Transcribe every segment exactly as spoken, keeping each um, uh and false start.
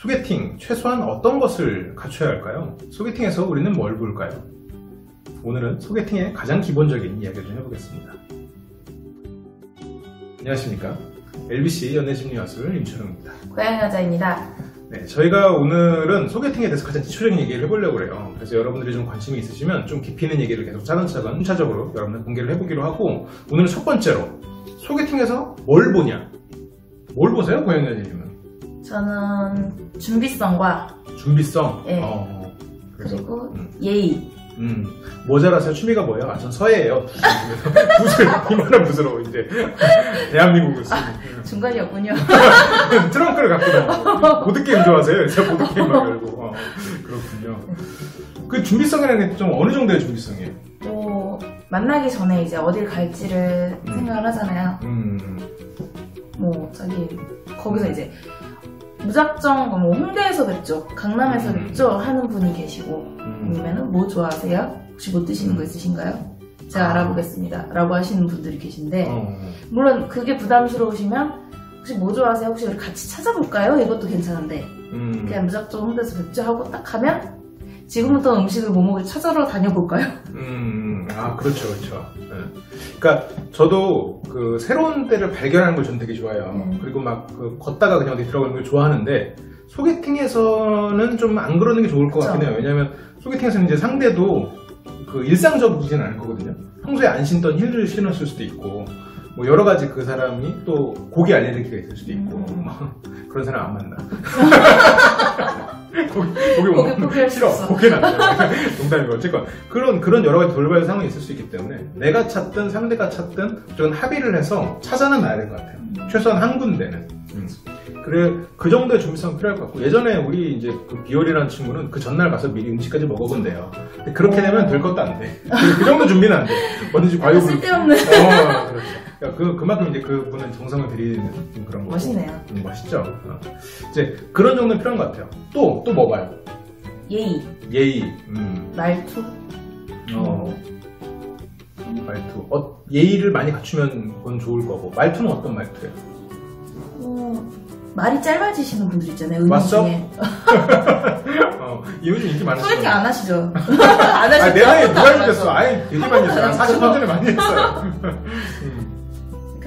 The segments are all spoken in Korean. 소개팅, 최소한 어떤 것을 갖춰야 할까요? 소개팅에서 우리는 뭘 볼까요? 오늘은 소개팅의 가장 기본적인 이야기를 좀 해보겠습니다. 안녕하십니까? 엘비씨 연애심리학술 임철웅입니다. 고양여자입니다. 네, 저희가 오늘은 소개팅에 대해서 가장 기초적인 얘기를 해보려고 해요. 그래서 여러분들이 좀 관심이 있으시면 좀 깊이 있는 얘기를 계속 차근차근 순차적으로 여러분들 공개를 해보기로 하고, 오늘은 첫 번째로 소개팅에서 뭘 보냐? 뭘 보세요, 고양여자님은? 저는 준비성과 준비성? 예. 어, 그래서, 그리고 음. 예의. 음. 모자라서 취미가 뭐예요? 아, 전 서예예요. 붓을, 이만한 붓으로 이제 대한민국을 쓰고. 아, 중간이 없군요. 트렁크를 갖고 나와요. 보드게임 좋아하세요? 그래서 보드게임 막 열고. 어, 그렇군요. 그 준비성이라는 게 좀 어느 정도의 준비성이에요? 또 만나기 전에 이제 어딜 갈지를 음. 생각을 하잖아요. 음. 뭐 저기 거기서 이제 무작정 뭐 홍대에서 뵙죠, 강남에서 뵙죠 하는 분이 계시고, 아니면은 뭐 좋아하세요? 혹시 뭐 드시는 거 있으신가요? 제가 알아보겠습니다 라고 하시는 분들이 계신데, 물론 그게 부담스러우시면 혹시 뭐 좋아하세요? 혹시 우리 같이 찾아볼까요? 이것도 괜찮은데, 그냥 무작정 홍대에서 뵙죠 하고 딱 가면 지금부터 음식을 뭐 먹을지 찾아러 다녀볼까요? 음, 아 그렇죠, 그렇죠. 네. 그러니까 저도 그 새로운 데를 발견하는 걸 전 되게 좋아해요. 음. 그리고 막 그 걷다가 그냥 어디 들어가는 걸 좋아하는데, 소개팅에서는 좀 안 그러는 게 좋을 것 그쵸. 같긴 해요. 왜냐하면 소개팅에서는 이제 상대도 그 일상적이진 않을 거거든요. 평소에 안 신던 힐을 신었을 수도 있고, 뭐 여러 가지 그 사람이 또 고기 알레르기가 있을 수도 있고, 음. 그런 사람 안 만나. 고기, 고기 못 먹는 싫어. 고기는 안 돼. 농담이고. 어쨌건 그런, 그런 여러 가지 돌발 상황이 있을 수 있기 때문에 내가 찾든 상대가 찾든 좀 합의를 해서 찾아는 놔야 될 것 같아요. 음. 최소한 한 군데는. 음. 그래, 그 정도의 준비성이 필요할 것 같고, 예전에 우리 이제 그 비올이라는 친구는 그 전날 가서 미리 음식까지 먹어본대요. 근데 그렇게 되면 될 것도 안 돼. 그 정도 준비는 안 돼. 뭐든지 과욕을. 쓸데없는. 어, 그렇죠. 그, 그만큼 이제 그 분은 정성을 드리는 그런 거고. 멋있네요. 음, 멋있죠? 어. 이제 그런 정도는 필요한 것 같아요. 또, 또 뭐 봐요? 예의. 예의. 음. 말투. 어. 음. 말투. 어, 예의를 많이 갖추면 그건 좋을 거고. 말투는 어떤 말투예요? 어, 말이 짧아지시는 분들 있잖아요. 왔어? 어, 이분 인기 많으시죠? 소개팅 안 하시죠? 안 하시죠? 아, 내 나이에 누가 해줬어? 아예 되게 많이 했어요. 사십 년 전에 많이 했어요. 음.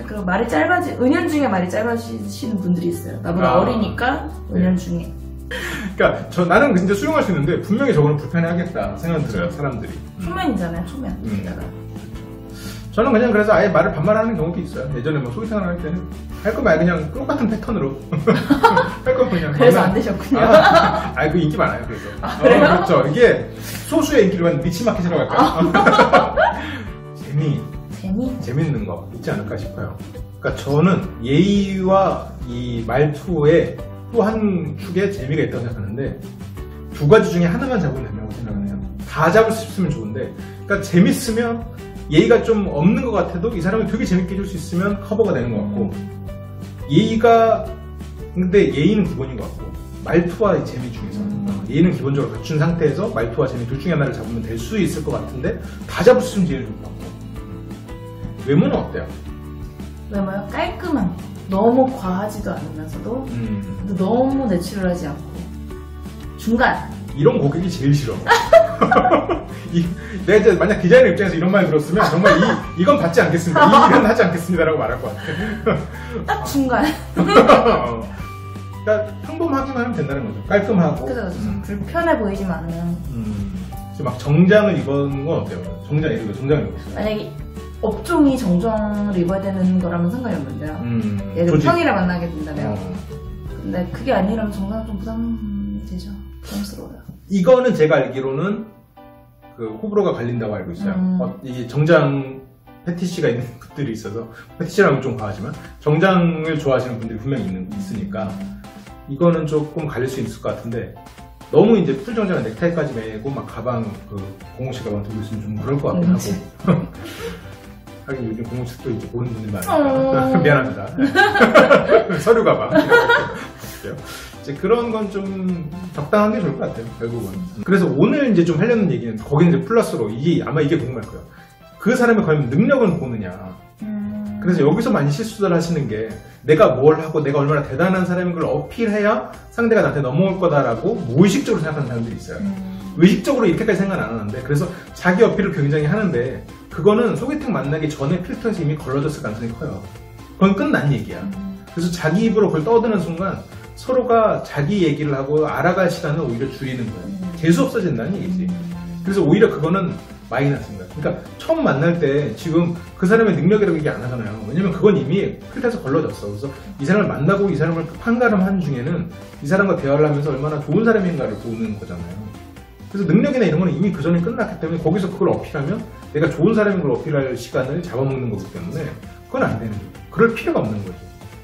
그리고 말이 짧아지, 은연중에 말이 짧아지시는 분들이 있어요. 나보다 아, 어리니까 은연중에. 네. 그러니까 저, 나는 진짜 수용할 수 있는데 분명히 저거는 불편해하겠다 생각이 들어요, 사람들이. 초면이잖아요, 초면. 음. 저는 그냥 그래서 아예 말을 반말하는 경우도 있어요. 예전에 뭐 소개팅을 할 때는 할 거 말 그냥 똑같은 패턴으로 할 거 그냥. 그래서 안 되셨군요. 아, 아니 그 인기 많아요, 그래서. 아, 그래요? 어, 그렇죠. 이게 소수의 인기를 받는 미치마켓이라고 할까요? 아. 재미. 재미? 재밌는 거 있지 않을까 싶어요. 그러니까 저는 예의와 이 말투에 또 한 축의 재미가 있다고 생각하는데, 두 가지 중에 하나만 잡으면 된다고 생각해요. 다 잡을 수 있으면 좋은데, 그러니까 재밌으면 예의가 좀 없는 것 같아도 이 사람을 되게 재밌게 해줄 수 있으면 커버가 되는 것 같고, 예의가 근데 예의는 기본인 것 같고, 말투와 재미 중에서 음. 예의는 기본적으로 갖춘 상태에서 말투와 재미 둘 중에 하나를 잡으면 될 수 있을 것 같은데, 다 잡을 수 있으면 제일 좋을 것 같고. 외모는 어때요? 외모요? 깔끔한, 너무 과하지도 않으면서도 음. 너무 내추럴하지 않고 중간. 이런 고객이 제일 싫어. 이, 내가 이제 만약 디자이너 입장에서 이런 말 들었으면 정말 이, 이건 받지 않겠습니다, 이 일은 하지 않겠습니다 라고 말할 것 같아. 딱 중간. 그러니까 평범하기만 하면 된다는 거죠. 깔끔하고. 그죠, 그죠. 음. 불편해 보이지만 않으면. 음. 지금 막 정장을 입은 건 어때요? 정장, 예를 들어 정장을 입고 있어요. 만약에 업종이 정장을 입어야 되는 거라면 상관이 없는데요. 음, 예를 들어 평일에 만나게 된다면. 어. 근데 그게 아니라면 정장은 좀 부담되죠. 부담스러워요. 이거는 제가 알기로는 그 호불호가 갈린다고 알고 있어요. 음. 어, 이 정장 패티시가 있는 분들이 있어서, 패티시라면 좀 과하지만 정장을 좋아하시는 분들이 분명히 있는, 있으니까 이거는 조금 갈릴 수 있을 것 같은데, 너무 이제 풀 정장에 넥타이까지 메고 막 가방 그 공공식 가방 들고 있으면 좀 그럴 것 같긴 하고. 하긴 요즘 공공식도 이제 보는 분들 많으니까. 미안합니다. 서류 가방. 이제 그런 건 좀 적당한 게 좋을 것 같아요, 결국은. 그래서 오늘 이제 좀 하려는 얘기는, 거기는 이제 플러스로, 이게, 아마 이게 궁금할 거예요. 그 사람의 과연 능력은 보느냐. 음... 그래서 여기서 많이 실수를 하시는 게 내가 뭘 하고 내가 얼마나 대단한 사람인 걸 어필해야 상대가 나한테 넘어올 거다라고 무의식적으로 생각하는 사람들이 있어요. 음. 의식적으로 이렇게까지 생각 안 하는데, 그래서 자기 어필을 굉장히 하는데 그거는 소개팅 만나기 전에 필터에서 이미 걸러졌을 가능성이 커요. 그건 끝난 얘기야. 음. 그래서 자기 입으로 그걸 떠드는 순간 서로가 자기 얘기를 하고 알아갈 시간을 오히려 줄이는 거예요. 음. 재수 없어진다는 얘기지. 그래서 오히려 그거는 마이너스입니다. 그러니까 처음 만날 때 지금 그 사람의 능력이라고 얘기 안 하잖아요. 왜냐면 그건 이미 필터에서 걸러졌어. 그래서 이 사람을 만나고 이 사람을 판가름한 중에는 이 사람과 대화를 하면서 얼마나 좋은 사람인가를 보는 거잖아요. 그래서 능력이나 이런 거는 이미 그 전에 끝났기 때문에 거기서 그걸 어필하면 내가 좋은 사람인 걸 어필할 시간을 잡아먹는 거기 때문에 그건 안 되는 거예요. 그럴 필요가 없는 거죠.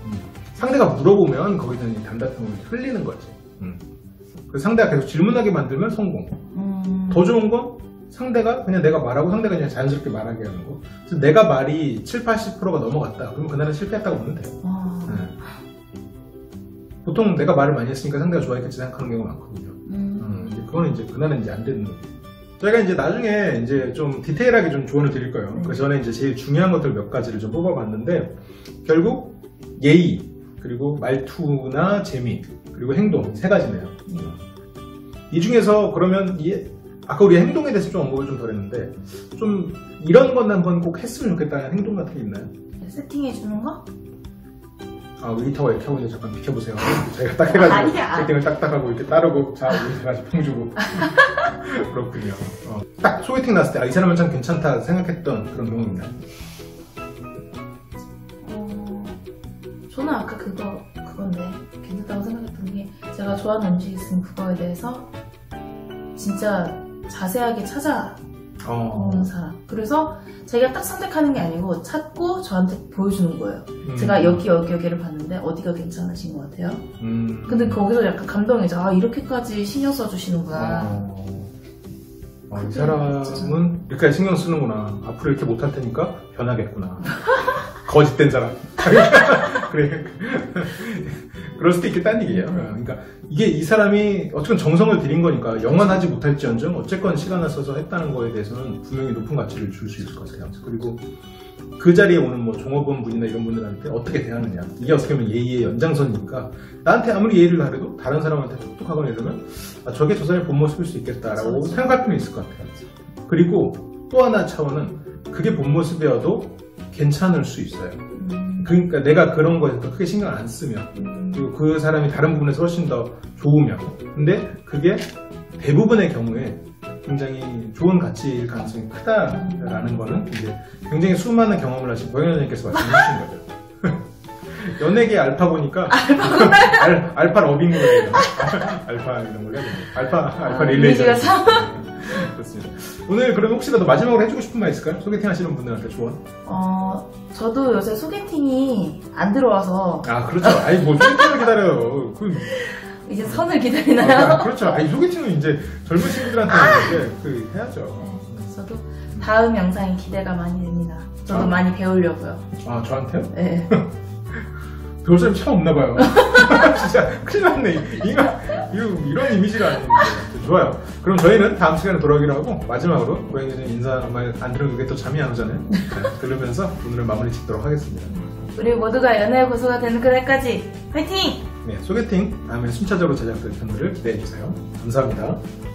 음. 상대가 물어보면 거기서는 단답형을 흘리는 거지. 음. 그래서 상대가 계속 질문하게 만들면 성공. 음. 더 좋은 건 상대가 그냥 내가 말하고 상대가 그냥 자연스럽게 말하게 하는 거. 그래서 내가 말이 칠십, 팔십 퍼센트가 넘어갔다. 그러면 그날은 실패했다고 보면 돼요. 아... 네. 보통 내가 말을 많이 했으니까 상대가 좋아했겠지 생각하는 경우가 많거든요. 음... 음, 이제 그거는 이제 그날은 이제 안 되는 거예요. 저희가 이제 나중에 이제 좀 디테일하게 좀 조언을 드릴 거예요. 음. 그 전에 이제 제일 중요한 것들 몇 가지를 좀 뽑아봤는데, 결국 예의, 그리고 말투나 재미, 그리고 행동 세 가지네요. 음. 이 중에서 그러면 이 아까 우리 행동에 대해서 좀 언급을 좀 덜 했는데, 좀 이런 건 한번 꼭 했으면 좋겠다는 행동 같은 게 있나요? 세팅해 주는 거? 아, 웨이터가 이렇게 하고 있는데 잠깐 비켜보세요. 저희가 딱 해가지고 아니야. 세팅을 딱딱 하고 이렇게 따르고 자 우리 펑 주고. 그렇군요. 어. 딱 소개팅 났을 때 아, 이 사람은 참 괜찮다 생각했던 그런 경우 있나요? 어, 저는 아까 그거 그건데 괜찮다고 생각했던 게, 제가 좋아하는 음식이 있으면 그거에 대해서 진짜 자세하게 찾아 보는 어. 사람. 그래서 자기가 딱 선택하는 게 아니고 찾고 저한테 보여주는 거예요. 음. 제가 여기 여기 여기를 봤는데 어디가 괜찮으신 것 같아요? 음. 근데 거기서 약간 감동이죠. 아, 이렇게까지 신경 써주시는구나. 어. 아, 이 사람은 진짜. 이렇게 신경 쓰는구나. 앞으로 이렇게 못할 테니까 변하겠구나. 거짓된 사람. 그래. 그럴 수도 있겠다는 얘기예요. 그러니까 이게 이 사람이 어쨌든 정성을 들인 거니까 영원하지 못할지언정 어쨌건 시간을 써서 했다는 거에 대해서는 분명히 높은 가치를 줄 수 있을 것 같아요. 그리고 그 자리에 오는 뭐 종업원 분이나 이런 분들한테 어떻게 대하느냐, 이게 어떻게 보면 예의의 연장선이니까 나한테 아무리 예의를 다해도 다른 사람한테 똑똑하거나 이러면 아, 저게 저 사람의 본 모습일 수 있겠다라고 생각할 필요는 있을 것 같아요. 그리고 또 하나 차원은 그게 본 모습이어도 괜찮을 수 있어요. 그러니까 내가 그런 거에 크게 신경 안 쓰면, 그리고 그 사람이 다른 부분에서 훨씬 더 좋으면, 근데 그게 대부분의 경우에 굉장히 좋은 가치일 가능성이 크다라는 거는 이제 굉장히 수많은 경험을 하신 고영현님께서 말씀해 주신 거죠. 연예계 알파 보니까 알, 알파 러빙 거예요. 알파 이런 거예요. 알파 알파 아, 릴레이션. 참... 그렇습니다. 오늘 그럼 혹시라도 마지막으로 해주고 싶은 말 있을까요? 소개팅 하시는 분들한테 조언? 어, 저도 요새 소개팅이 안 들어와서. 아, 그렇죠. 아니 뭐 소개팅을 기다려요. 그럼... 이제 선을 기다리나요? 아, 그렇죠. 아니 소개팅은 이제 젊은 친구들한테 이제 그 해야죠. 저도 다음 영상에 기대가 많이 됩니다. 저도 아. 많이 배우려고요. 아, 저한테요? 네. 배울 사람이 참 없나봐요. 진짜 큰일 났네. 이거, 이거, 이런 이미지가 아닌데. 좋아요. 그럼 저희는 다음 시간에 돌아오기로 하고, 마지막으로 고양이님 인사 말 안 들으면 그게 또 잠이 안 오잖아요. 들으면서 오늘은 마무리 짓도록 하겠습니다. 우리 모두가 연애 고수가 되는 그날까지 화이팅! 네, 소개팅 다음에 순차적으로 제작될 편들을 기대해주세요. 감사합니다.